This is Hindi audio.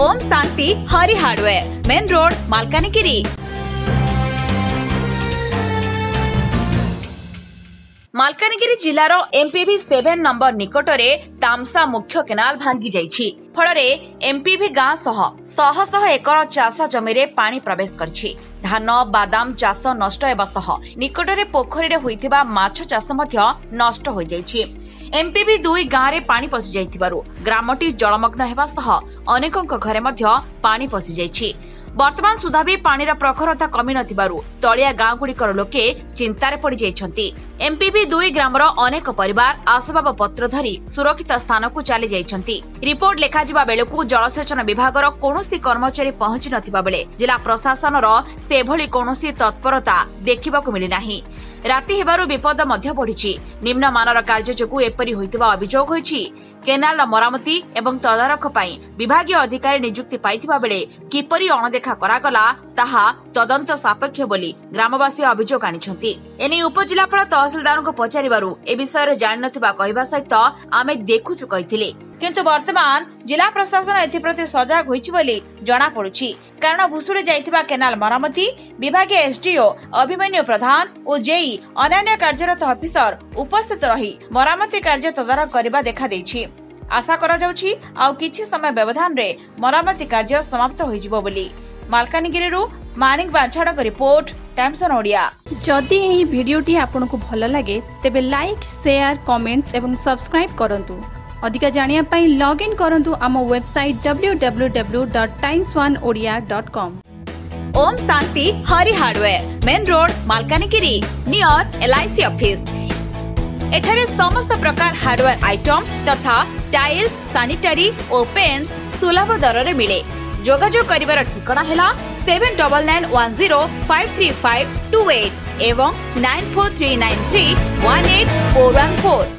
ओम Shanti Hari hardware main road Malkangiri. Malkangiri जिलार एमपीवी 7 नंबर निकटरे तामसा मुख्य केनाल भांगी जाइछि। फळरे एमपीवी गां सह शह शह एकर चाष जमिरे पानी प्रवेश करछि। धान बादाम चाष नष्ट हेबा सह निकटरे पोखरी रे होइथिबा माछ चाष मध्य नष्ट होई जाइछि। एमपीवी 2 गां रे पानी पसि जाइथिबारु ग्रामटी जलमग्न हेबा सह अनेकक घरे मध्य पानी पसि जाइछि। बर्तमान सुधा भी पानी प्रखरता कमी नथिबारु तलिया गांव गुड़िकर लोके चिंतार पड़ जाइछन्ति। एमपीवी 2 ग्रामर अनेक परिवार आसबाब पत्र धरी सुरक्षित स्थान को चली जाइछन्ति। रिपोर्ट लेखा जिबा बेलकु जलसेचन विभागर कोनोसी कर्मचारी पहुंची नथिबा बेले जिला प्रशासनर सेभली कोनोसी तत्परता देखिबाकु मिली नाही। राति हेबारु विपद मध्य बढ़िछि। निम्नमानर कार्य जोगु एपरि होइतबा अभियोग होइछि। केनाल मरामती एवं तदारख पाई विभागीय अधिकारी नियुक्ति पाइथिबा बेले किपरि अणदेखा करागला ताहा तदंत सापेक्ष बोली ग्रामवासी अभियोग आनिछन्ति। एने उपजिलापाल तहसीलदार को पचारिबारु ए विषय जानि नथिबा कहिबा सहित आमे देखुछु कहिथिले, किंतु वर्तमान जिला प्रशासन एथिप्रति सजग होइछि बोली जना पडुछि। कारण भुसुड़ी जाइथिबा केनाल मरामती विभागीय एसडीओ अभिमन्यु प्रधान और जेई अन्य कार्यरत अफिसर उपस्थित रही मरामती कार्य तदारख करबा देखा दैछि। आशा करा जाउछि आ किछि समय व्यवधान रे मरामती कार्य समाप्त होई जिवो बोली। मालकानगिरी रु मानिक बाछाड़ा का रिपोर्ट टाइम्स वन ओडिया। जदि एही भिडियोटी आपनकु भल लागे तेबे लाइक शेयर कमेंट्स एवं सब्सक्राइब करंतु। अधिका जानिया पई लॉग इन करंतु आम website www.timesoneodia.com। Om Shanti Hari hardware main road Malkangiri near LIC office. एठारे समस्त प्रकार हार्डवेयर आइटम तथा टाइल्स सैनिटरी और पेंट्स सुलभ दर रे मिले। जोगाजोग करिवार ठिकाना है 7991053528 एवं 9439318414।